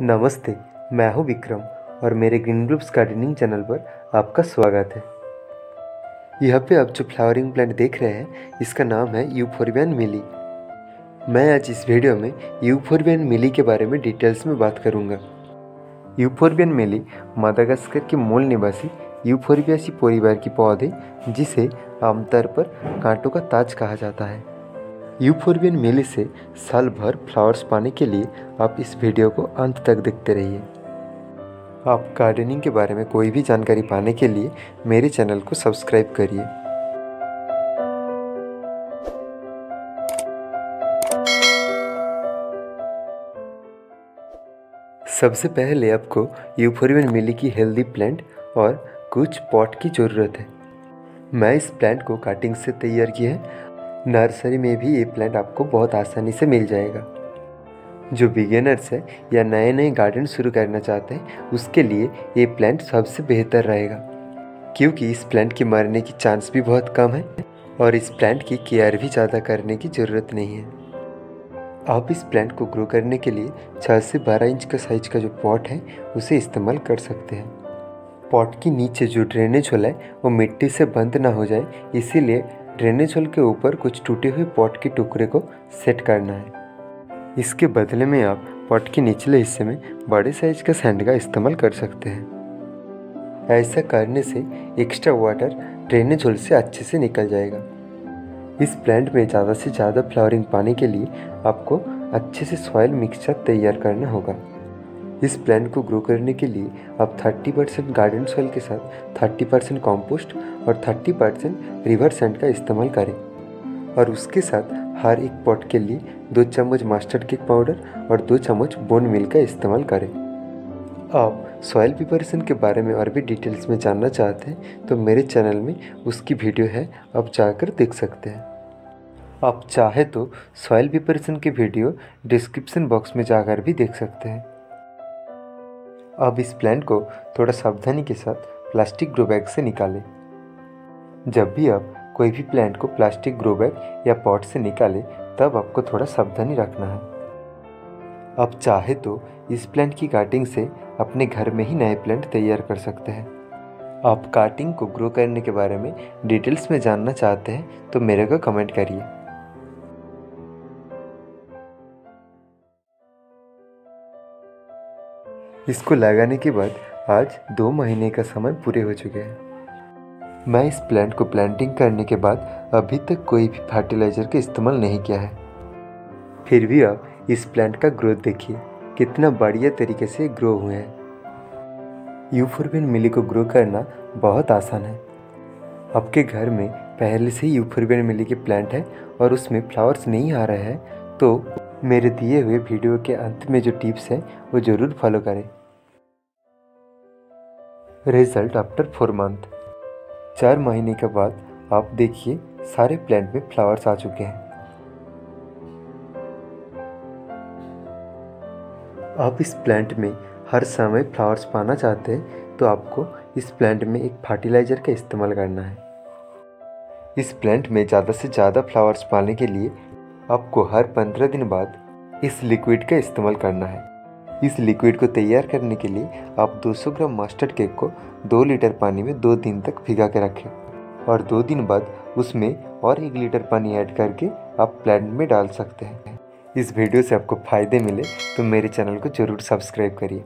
नमस्ते, मैं हूं विक्रम और मेरे ग्रीनग्लोब्स गार्डनिंग चैनल पर आपका स्वागत है। यहाँ पे आप जो फ्लावरिंग प्लांट देख रहे हैं इसका नाम है यूफोर्बिया मिली। मैं आज इस वीडियो में यूफोर्बिया मिली के बारे में डिटेल्स में बात करूँगा। यूफोर्बिया मिली मदागास्कर के मूल निवासी यूफोर्बियासी परिवार की पौधे, जिसे आमतौर पर कांटों का ताज कहा जाता है। यूफोर्बिया मिली से साल भर फ्लावर्स पाने के लिए आप इस वीडियो को अंत तक देखते रहिए। आप गार्डनिंग के बारे में कोई भी जानकारी पाने के लिए मेरे चैनल को सब्सक्राइब करिए। सबसे पहले आपको यूफोर्बिया मिली की हेल्दी प्लांट और कुछ पॉट की ज़रूरत है। मैं इस प्लांट को कटिंग से तैयार किया है। नर्सरी में भी ये प्लांट आपको बहुत आसानी से मिल जाएगा। जो बिगिनर्स हैं या नए नए गार्डन शुरू करना चाहते हैं उसके लिए ये प्लांट सबसे बेहतर रहेगा, क्योंकि इस प्लांट के मरने की चांस भी बहुत कम है और इस प्लांट की केयर भी ज़्यादा करने की ज़रूरत नहीं है। आप इस प्लांट को ग्रो करने के लिए 6 से 12 इंच का साइज का जो पॉट है उसे इस्तेमाल कर सकते हैं। पॉट के नीचे जो ड्रेनेज होल है वो मिट्टी से बंद ना हो जाए, इसीलिए ड्रेनेज होल के ऊपर कुछ टूटे हुए पॉट के टुकड़े को सेट करना है। इसके बदले में आप पॉट के निचले हिस्से में बड़े साइज का सैंड का इस्तेमाल कर सकते हैं। ऐसा करने से एक्स्ट्रा वाटर ड्रेनेज होल से अच्छे से निकल जाएगा। इस प्लांट में ज़्यादा से ज़्यादा फ्लावरिंग पाने के लिए आपको अच्छे से सॉइल मिक्सचर तैयार करना होगा। इस प्लांट को ग्रो करने के लिए आप 30% गार्डन सॉइल के साथ 30% कॉम्पोस्ट और 30% रिवर सैंड का इस्तेमाल करें, और उसके साथ हर एक पॉट के लिए 2 चम्मच मस्टर्ड केक पाउडर और 2 चम्मच बोन मिल का इस्तेमाल करें। आप सॉइल प्रिपरेशन के बारे में और भी डिटेल्स में जानना चाहते हैं तो मेरे चैनल में उसकी वीडियो है, आप जाकर देख सकते हैं। आप चाहे तो सॉइल प्रिपरेशन की वीडियो डिस्क्रिप्शन बॉक्स में जाकर भी देख सकते हैं। अब इस प्लांट को थोड़ा सावधानी के साथ प्लास्टिक ग्रो बैग से निकालें। जब भी आप कोई भी प्लांट को प्लास्टिक ग्रो बैग या पॉट से निकालें तब आपको थोड़ा सावधानी रखना है। आप चाहे तो इस प्लांट की कटिंग से अपने घर में ही नए प्लांट तैयार कर सकते हैं। आप कटिंग को ग्रो करने के बारे में डिटेल्स में जानना चाहते हैं तो मेरे को कमेंट करिए। इसको लगाने के बाद आज 2 महीने का समय पूरे हो चुके हैं। मैं इस प्लांट को प्लांटिंग करने के बाद अभी तक कोई भी फर्टिलाइज़र का इस्तेमाल नहीं किया है। फिर भी आप इस प्लांट का ग्रोथ देखिए, कितना बढ़िया तरीके से ग्रो हुए हैं। यूफोर्बिया मिली को ग्रो करना बहुत आसान है। आपके घर में पहले से ही यूफोर्बिया मिली के प्लांट है और उसमें फ्लावर्स नहीं आ रहे हैं तो मेरे दिए हुए वीडियो के अंत में जो टिप्स हैं वो ज़रूर फॉलो करें। रिजल्ट आफ्टर 4 मंथ, 4 महीने के बाद आप देखिए सारे प्लांट में फ्लावर्स आ चुके हैं। आप इस प्लांट में हर समय फ्लावर्स पाना चाहते हैं तो आपको इस प्लांट में एक फर्टिलाइज़र का इस्तेमाल करना है। इस प्लांट में ज़्यादा से ज़्यादा फ्लावर्स पाने के लिए आपको हर 15 दिन बाद इस लिक्विड का इस्तेमाल करना है। इस लिक्विड को तैयार करने के लिए आप 200 ग्राम मस्टर्ड केक को 2 लीटर पानी में 2 दिन तक भिगा के रखें और 2 दिन बाद उसमें और 1 लीटर पानी ऐड करके आप प्लांट में डाल सकते हैं। इस वीडियो से आपको फ़ायदे मिले तो मेरे चैनल को ज़रूर सब्सक्राइब करिए।